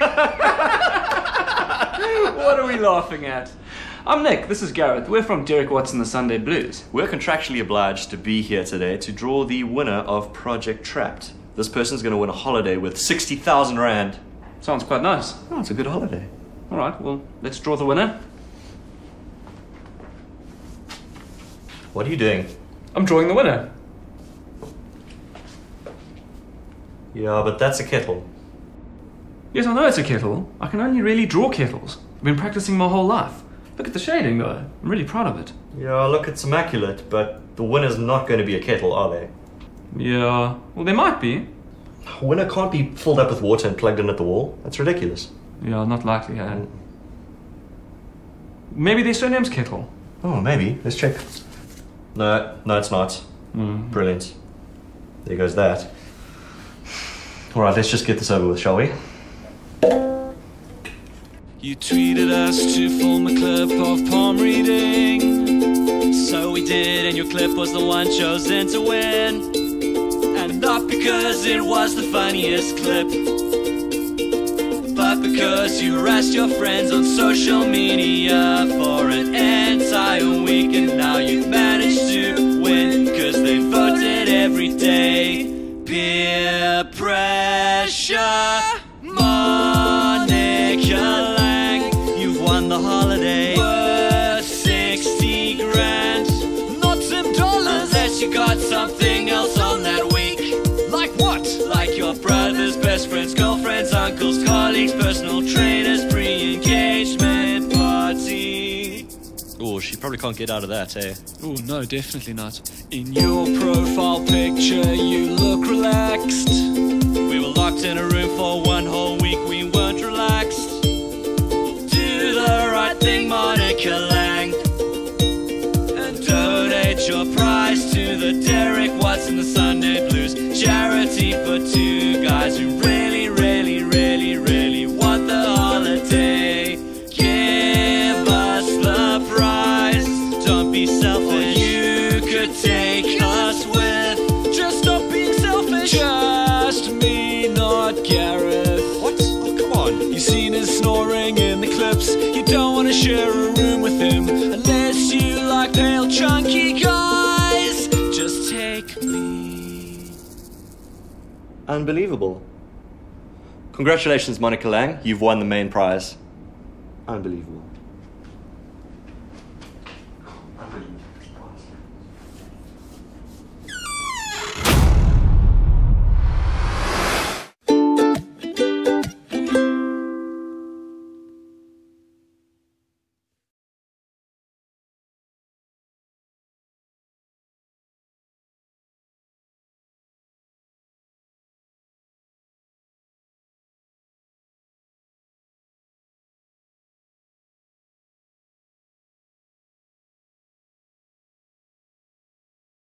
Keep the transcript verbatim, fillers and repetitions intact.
What are we laughing at? I'm Nick, this is Gareth, we're from Derick Watts and the Sunday Blues. We're contractually obliged to be here today to draw the winner of Project Trapped. This person's going to win a holiday with sixty thousand rand. Sounds quite nice. Oh, it's a good holiday. Alright, well, let's draw the winner. What are you doing? I'm drawing the winner. Yeah, but that's a kettle. Yes, I know it's a kettle. I can only really draw kettles. I've been practicing my whole life. Look at the shading, though. I'm really proud of it. Yeah, look, it's immaculate, but the winner's not going to be a kettle, are they? Yeah, well, they might be. A winner can't be filled up with water and plugged in at the wall. That's ridiculous. Yeah, not likely, eh? Mm. Maybe their surname's Kettle. Oh, maybe. Let's check. No, no, it's not. Mm. Brilliant. There goes that. All right, let's just get this over with, shall we? You tweeted us to film a clip of palm reading, so we did, and your clip was the one chosen to win. And not because it was the funniest clip, but because you harassed your friends on social media for an entire week, and now you've managed to win, cause they voted every day. Peer pressure, Monica Lang, you've won the holiday worth sixty grand. Not some dollars, unless you got something else on that week. Like what? Like your brother's best friends, girlfriends, uncles, colleagues, personal trainers, pre-engagement party. Oh, she probably can't get out of that, eh? Oh, no, definitely not. In your profile picture, you look relaxed. We were locked in a room for one whole week, we weren't relaxed. Do the right thing, Monica Lang, and donate your prize to the Derick Watts and the Sunday Blues charity for two guys who really, really, really, really want the holiday. Give us the prize, don't be selfish. You could take us with, just stop being selfish. Just me, not Gareth. What? Oh, come on. You've seen us snoring in the clips. You don't want to share a room with him unless you like pale, chunky guys. Just take me. Unbelievable. Congratulations, Monica Lang. You've won the main prize. Unbelievable.